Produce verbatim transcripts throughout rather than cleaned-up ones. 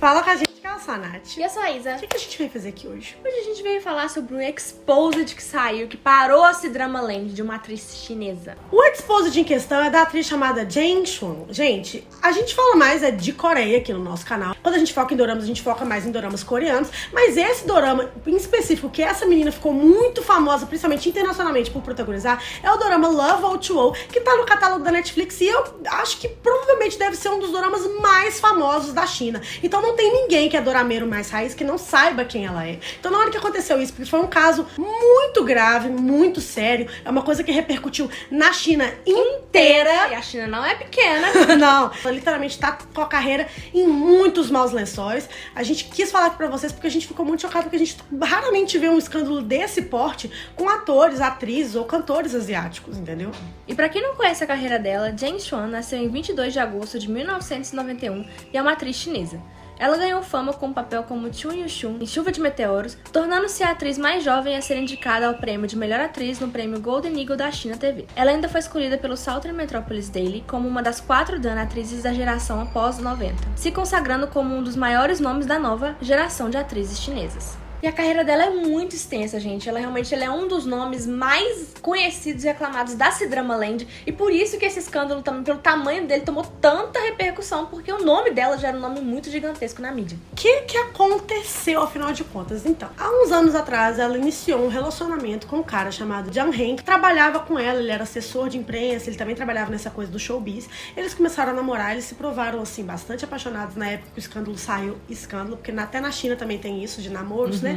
Fala com a gente, que eu sou a Nath. E eu sou a Isa. O que, que a gente veio fazer aqui hoje? Hoje a gente veio falar sobre o Exposed que saiu, que parou a C-Drama Land, de uma atriz chinesa. O Exposed em questão é da atriz chamada Zheng Shuang. Gente, a gente fala mais é de Coreia aqui no nosso canal. Quando a gente foca em doramas, a gente foca mais em doramas coreanos. Mas esse dorama, em específico, que essa menina ficou muito famosa, principalmente internacionalmente, por protagonizar, é o dorama Love O dois O, que tá no catálogo da Netflix e eu acho que provavelmente deve ser um dos doramas mais famosos da China. Então não Não tem ninguém que é dorameiro mais raiz que não saiba quem ela é. Então na hora que aconteceu isso, porque foi um caso muito grave, muito sério, é uma coisa que repercutiu na China inteira. E a China não é pequena. Não, ela literalmente tá com a carreira em muitos maus lençóis. A gente quis falar aqui pra vocês porque a gente ficou muito chocado, porque a gente raramente vê um escândalo desse porte com atores, atrizes ou cantores asiáticos, entendeu? E pra quem não conhece a carreira dela, Zheng Shuang nasceu em vinte e dois de agosto de mil novecentos e noventa e um e é uma atriz chinesa. Ela ganhou fama com um papel como Chun Yushun em Chuva de Meteoros, tornando-se a atriz mais jovem a ser indicada ao prêmio de melhor atriz no prêmio Golden Eagle da China T V. Ela ainda foi escolhida pelo Southern Metropolis Daily como uma das quatro dan atrizes da geração após noventa, se consagrando como um dos maiores nomes da nova geração de atrizes chinesas. E a carreira dela é muito extensa, gente. Ela realmente ela é um dos nomes mais conhecidos e aclamados da C-Drama Land. E por isso que esse escândalo, também pelo tamanho dele, tomou tanta repercussão. Porque o nome dela já era um nome muito gigantesco na mídia. O que que aconteceu, afinal de contas? Então, há uns anos atrás, ela iniciou um relacionamento com um cara chamado Zhang Heng, que trabalhava com ela, ele era assessor de imprensa, ele também trabalhava nessa coisa do showbiz. Eles começaram a namorar, eles se provaram, assim, bastante apaixonados na época que o escândalo saiu. Escândalo, porque até na China também tem isso de namoros, uhum. né?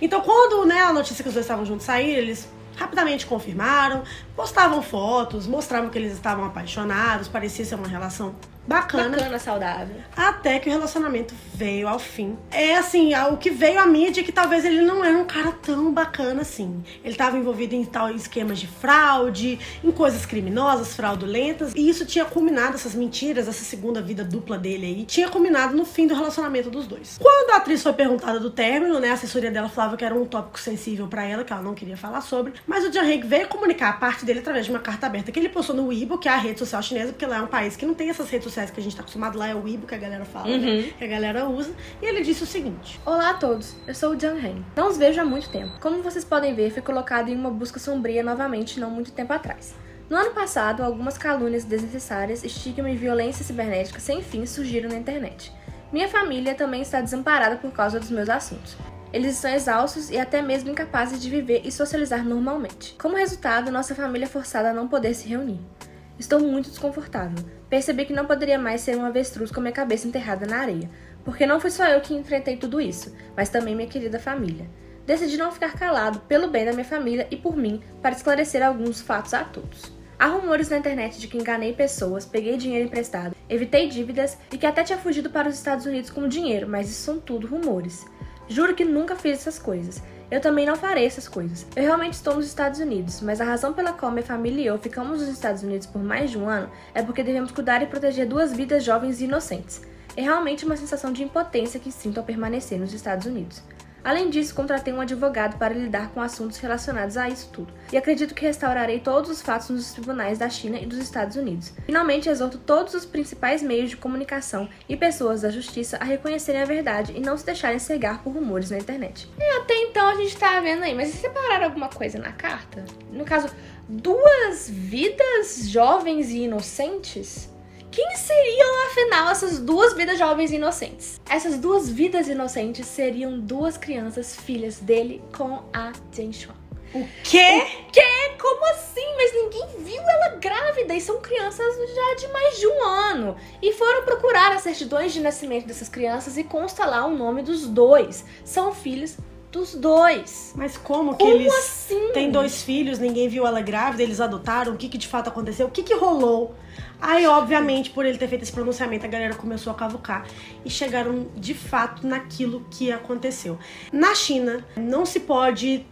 Então quando, né, a notícia que os dois estavam juntos saíram, eles rapidamente confirmaram, postavam fotos, mostravam que eles estavam apaixonados, parecia ser uma relação bacana. Bacana, saudável. Até que o relacionamento veio ao fim. É assim, o que veio à mídia é que talvez ele não era um cara tão bacana assim. Ele estava envolvido em tal esquemas de fraude, em coisas criminosas, fraudulentas. E isso tinha culminado, essas mentiras, essa segunda vida dupla dele aí, tinha culminado no fim do relacionamento dos dois. Quando a atriz foi perguntada do término, né, a assessoria dela falava que era um tópico sensível pra ela, que ela não queria falar sobre. Mas o Zhang Heng veio comunicar a parte dele através de uma carta aberta que ele postou no Weibo, que é a rede social chinesa, porque lá é um país que não tem essas redes sociais que a gente tá acostumado, lá é o Weibo que a galera fala, uhum. né? Que a galera usa. E ele disse o seguinte: "Olá a todos, eu sou o Zhang Heng. Não os vejo há muito tempo. Como vocês podem ver, fui colocado em uma busca sombria novamente não muito tempo atrás. No ano passado, algumas calúnias desnecessárias, estigma e violência cibernética sem fim surgiram na internet. Minha família também está desamparada por causa dos meus assuntos. Eles estão exaustos e até mesmo incapazes de viver e socializar normalmente. Como resultado, nossa família é forçada a não poder se reunir. Estou muito desconfortável. Percebi que não poderia mais ser um avestruz com minha cabeça enterrada na areia, porque não fui só eu que enfrentei tudo isso, mas também minha querida família. Decidi não ficar calado pelo bem da minha família e por mim para esclarecer alguns fatos a todos. Há rumores na internet de que enganei pessoas, peguei dinheiro emprestado, evitei dívidas e que até tinha fugido para os Estados Unidos com dinheiro, mas isso são tudo rumores. Juro que nunca fiz essas coisas. Eu também não farei essas coisas. Eu realmente estou nos Estados Unidos, mas a razão pela qual minha família e eu ficamos nos Estados Unidos por mais de um ano é porque devemos cuidar e proteger duas vidas jovens e inocentes. É realmente uma sensação de impotência que sinto ao permanecer nos Estados Unidos. Além disso, contratei um advogado para lidar com assuntos relacionados a isso tudo, e acredito que restaurarei todos os fatos nos tribunais da China e dos Estados Unidos. Finalmente, exorto todos os principais meios de comunicação e pessoas da justiça a reconhecerem a verdade e não se deixarem cegar por rumores na internet." E até então a gente tá vendo aí, mas vocês separaram alguma coisa na carta? No caso, duas vidas jovens e inocentes? Quem seriam, afinal, essas duas vidas jovens inocentes? Essas duas vidas inocentes seriam duas crianças filhas dele com a Zheng Shuang. O quê? O quê? Como assim? Mas ninguém viu ela grávida e são crianças já de mais de um ano. E foram procurar as certidões de nascimento dessas crianças e consta lá o nome dos dois. São filhos dos dois. Mas como, como que eles assim? Têm dois filhos, ninguém viu ela grávida, eles adotaram, o que que de fato aconteceu, o que que rolou? Aí, obviamente, por ele ter feito esse pronunciamento, a galera começou a cavucar e chegaram, de fato, naquilo que aconteceu. Na China, não se pode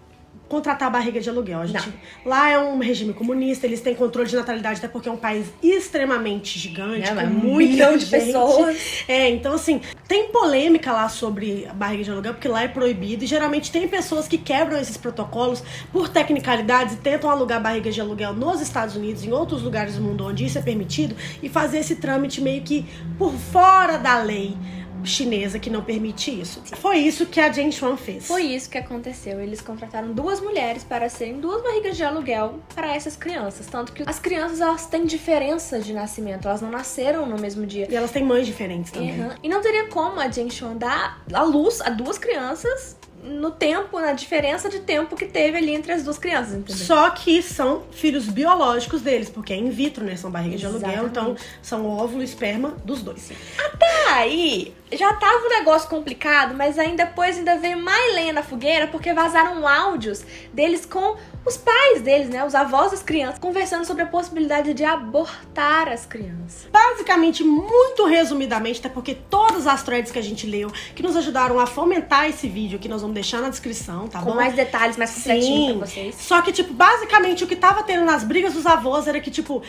contratar barriga de aluguel, gente. Não. Lá é um regime comunista, eles têm controle de natalidade, até porque é um país extremamente gigante, é, com um milhão de pessoas. É, então assim, tem polêmica lá sobre a barriga de aluguel, porque lá é proibido, e geralmente tem pessoas que quebram esses protocolos por tecnicalidades e tentam alugar barriga de aluguel nos Estados Unidos, em outros lugares do mundo onde isso é permitido, e fazer esse trâmite meio que por fora da lei. chinesa que não permite isso. Sim. Foi isso que a Zheng Shuang fez. Foi isso que aconteceu. Eles contrataram duas mulheres para serem duas barrigas de aluguel para essas crianças. Tanto que as crianças, elas têm diferenças de nascimento. Elas não nasceram no mesmo dia. E elas têm mães diferentes também. Uhum. E não teria como a Zheng Shuang dar à luz a duas crianças no tempo, na diferença de tempo que teve ali entre as duas crianças, entendeu? Só que são filhos biológicos deles, porque é in vitro, né? São barrigas de aluguel, então são óvulo e esperma dos dois. Sim. Até aí, já tava um negócio complicado, mas ainda depois ainda veio mais lenha na fogueira, porque vazaram áudios deles com os pais deles, né? Os avós das crianças, conversando sobre a possibilidade de abortar as crianças. Basicamente, muito resumidamente, até porque todas as threads que a gente leu, que nos ajudaram a fomentar esse vídeo, que nós vamos deixar na descrição, tá bom? Com mais detalhes, mais completinho pra vocês. Só que, tipo, basicamente o que tava tendo nas brigas dos avós era que, tipo,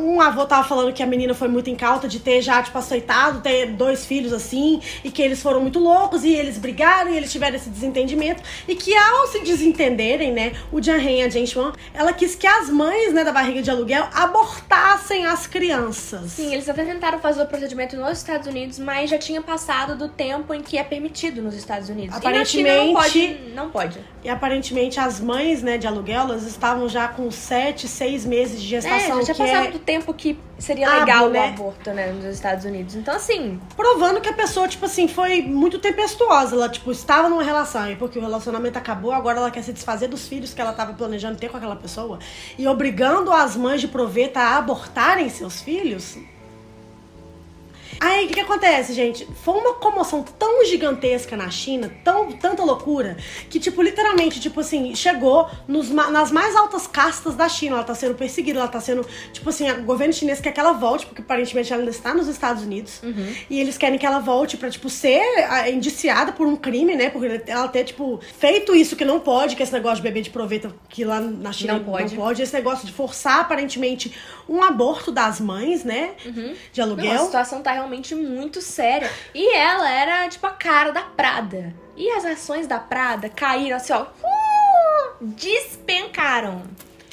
um avô tava falando que a menina foi muito incauta de ter já, tipo, aceitado ter dois filhos filhos assim, e que eles foram muito loucos e eles brigaram e eles tiveram esse desentendimento, e que ao se desentenderem, né, o Zhang Heng e a Zheng Shuang, ela quis que as mães, né, da barriga de aluguel abortassem as crianças. Sim, eles até tentaram fazer o procedimento nos Estados Unidos, mas já tinha passado do tempo em que é permitido nos Estados Unidos. Aparentemente, e na China não pode, não pode. E aparentemente as mães, né, de aluguel, elas estavam já com sete, seis meses de gestação. É, já passaram é... do tempo que seria legal, ah, né, o aborto, né, nos Estados Unidos. Então, assim, provavelmente que a pessoa, tipo assim, foi muito tempestuosa. Ela, tipo, estava numa relação, e porque o relacionamento acabou, agora ela quer se desfazer dos filhos que ela estava planejando ter com aquela pessoa, e obrigando as mães de proveta a abortarem seus filhos. Aí, o que que acontece, gente? Foi uma comoção tão gigantesca na China, tão, tanta loucura, que, tipo, literalmente, tipo assim, chegou nos, nas mais altas castas da China. Ela tá sendo perseguida, ela tá sendo, tipo assim, o governo chinês quer que ela volte, porque aparentemente ela ainda está nos Estados Unidos. Uhum. E eles querem que ela volte pra, tipo, ser indiciada por um crime, né? Porque ela ter, tipo, feito isso que não pode, que esse negócio de bebê de proveta, que lá na China não pode. Não pode. Esse negócio de forçar, aparentemente, um aborto das mães, né? Uhum. De aluguel. Não, a situação tá realmente muito séria. E ela era, tipo, a cara da Prada. E as ações da Prada caíram assim, ó. Uh, despencaram.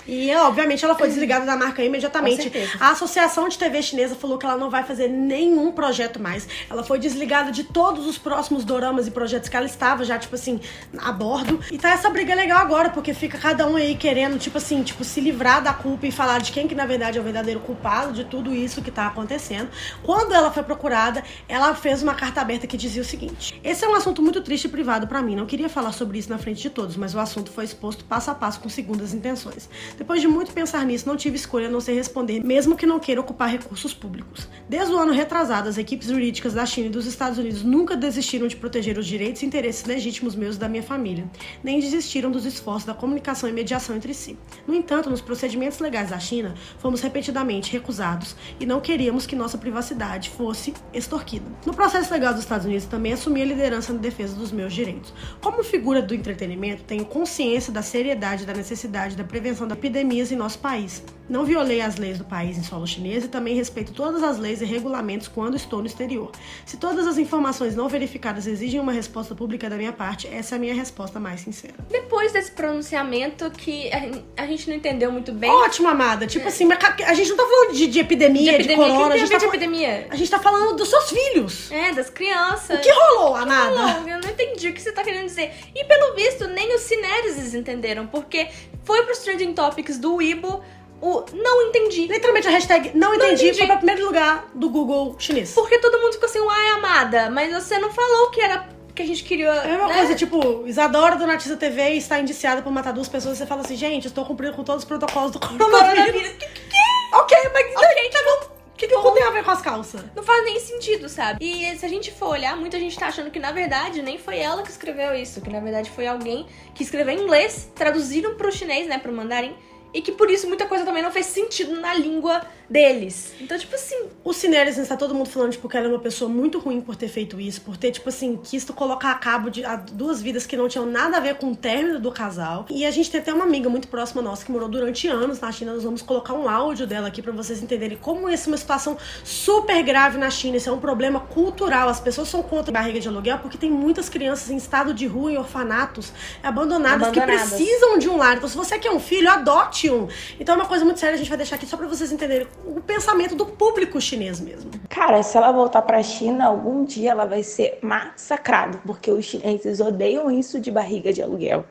E, obviamente, ela foi desligada da marca imediatamente. A Associação de T V Chinesa falou que ela não vai fazer nenhum projeto mais. Ela foi desligada de todos os próximos doramas e projetos que ela estava já, tipo assim, a bordo. E tá essa briga legal agora, porque fica cada um aí querendo, tipo assim, tipo, se livrar da culpa e falar de quem que, na verdade, é o verdadeiro culpado de tudo isso que tá acontecendo. Quando ela foi procurada, ela fez uma carta aberta que dizia o seguinte. Esse é um assunto muito triste e privado pra mim. Não queria falar sobre isso na frente de todos, mas o assunto foi exposto passo a passo com segundas intenções. Depois de muito pensar nisso, não tive escolha a não ser responder, mesmo que não queira ocupar recursos públicos. Desde o ano retrasado, as equipes jurídicas da China e dos Estados Unidos nunca desistiram de proteger os direitos e interesses legítimos meus e da minha família, nem desistiram dos esforços da comunicação e mediação entre si. No entanto, nos procedimentos legais da China, fomos repetidamente recusados e não queríamos que nossa privacidade fosse extorquida. No processo legal dos Estados Unidos, também assumi a liderança na defesa dos meus direitos. Como figura do entretenimento, tenho consciência da seriedade, da necessidade, da prevenção da epidemias em nosso país. Não violei as leis do país em solo chinês e também respeito todas as leis e regulamentos quando estou no exterior. Se todas as informações não verificadas exigem uma resposta pública da minha parte, essa é a minha resposta mais sincera. Depois desse pronunciamento que a gente não entendeu muito bem... Ótimo, amada! Tipo assim, a gente não tá falando de, de, epidemia, de epidemia, de corona... A gente, tá de epidemia? A gente tá falando dos seus filhos! É, das crianças... O que rolou, amada? O que rolou? Eu não entendi o que você tá querendo dizer. E pelo visto, nem os cinéreses entenderam, porque foi pros trending topics do Weibo... O não entendi. Literalmente a hashtag não, não entendi, entendi foi pra primeiro lugar do Google chinês. Porque todo mundo ficou assim, uai, amada, mas você não falou que era que a gente queria... É uma né? coisa, tipo, Isadora do Notícia T V está indiciada por matar duas pessoas e você fala assim, gente, estou cumprindo com todos os protocolos do coronavírus. Que, que, que? Ok, mas okay, daí, tá bom. O que, que eu tenho a ver com as calças? Não faz nem sentido, sabe? E se a gente for olhar, muita gente tá achando que, na verdade, nem foi ela que escreveu isso. Que, na verdade, foi alguém que escreveu em inglês, traduziram pro chinês, né, pro mandarim. E que por isso muita coisa também não fez sentido na língua deles. Então, tipo assim... O Cineres, né, tá todo mundo falando, tipo, que ela é uma pessoa muito ruim por ter feito isso. Por ter, tipo assim, quisto colocar a cabo de a, duas vidas que não tinham nada a ver com o término do casal. E a gente tem até uma amiga muito próxima nossa que morou durante anos na China. Nós vamos colocar um áudio dela aqui pra vocês entenderem como essa é uma situação super grave na China. Isso é um problema cultural. As pessoas são contra a barriga de aluguel porque tem muitas crianças em estado de rua, em orfanatos, abandonadas, abandonadas. Que precisam de um lar. Então, se você quer um filho, adote. século vinte e um. Então é uma coisa muito séria, a gente vai deixar aqui só pra vocês entenderem o pensamento do público chinês mesmo. Cara, se ela voltar pra China, algum dia ela vai ser massacrada, porque os chineses odeiam isso de barriga de aluguel.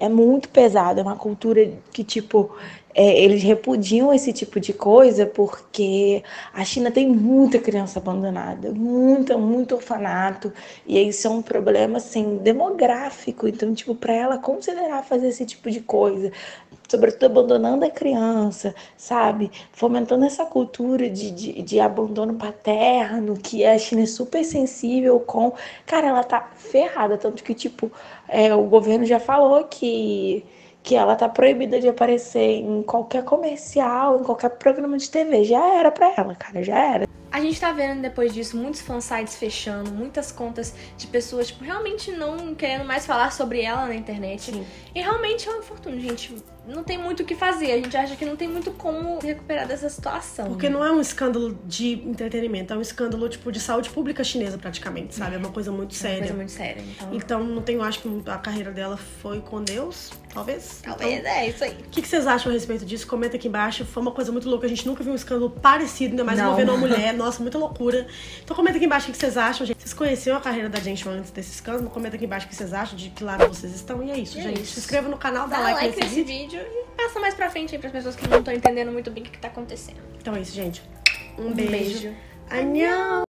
É muito pesado, é uma cultura que, tipo, é, eles repudiam esse tipo de coisa porque a China tem muita criança abandonada, muita, muito orfanato, e isso é um problema, assim, demográfico. Então, tipo, pra ela considerar fazer esse tipo de coisa, sobretudo abandonando a criança, sabe? Fomentando essa cultura de, de, de abandono paterno, que a China é super sensível com... Cara, ela tá ferrada, tanto que, tipo, é, o governo já falou que... que ela tá proibida de aparecer em qualquer comercial, em qualquer programa de T V. Já era pra ela, cara, já era. A gente tá vendo depois disso muitos fansites fechando, muitas contas de pessoas, tipo, realmente não querendo mais falar sobre ela na internet. Sim. E realmente é um infortúnio, gente. Não tem muito o que fazer, a gente acha que não tem muito como recuperar dessa situação. Porque né? Não é um escândalo de entretenimento, é um escândalo tipo de saúde pública chinesa praticamente, sabe? É, é uma coisa muito é séria. É uma coisa muito séria. Então, então não tenho, acho que a carreira dela foi com Deus, talvez. Talvez, então, é isso aí. O que, que vocês acham a respeito disso? Comenta aqui embaixo, foi uma coisa muito louca, a gente nunca viu um escândalo parecido, ainda mais envolvendo uma mulher, nossa, muita loucura. Então comenta aqui embaixo o que vocês acham, gente. Vocês conheciam a carreira da Zheng Shuang antes desse escândalo? Comenta aqui embaixo o que vocês acham, de que lado vocês estão. E é isso, e gente. É isso. Se inscreva no canal, dá, dá like, like nesse vídeo. E passa mais pra frente aí pras pessoas que não estão entendendo muito bem o que, que tá acontecendo. Então é isso, gente. Um, um beijo. beijo. Annyeong!